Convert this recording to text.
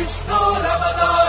Vishnu Ramadana.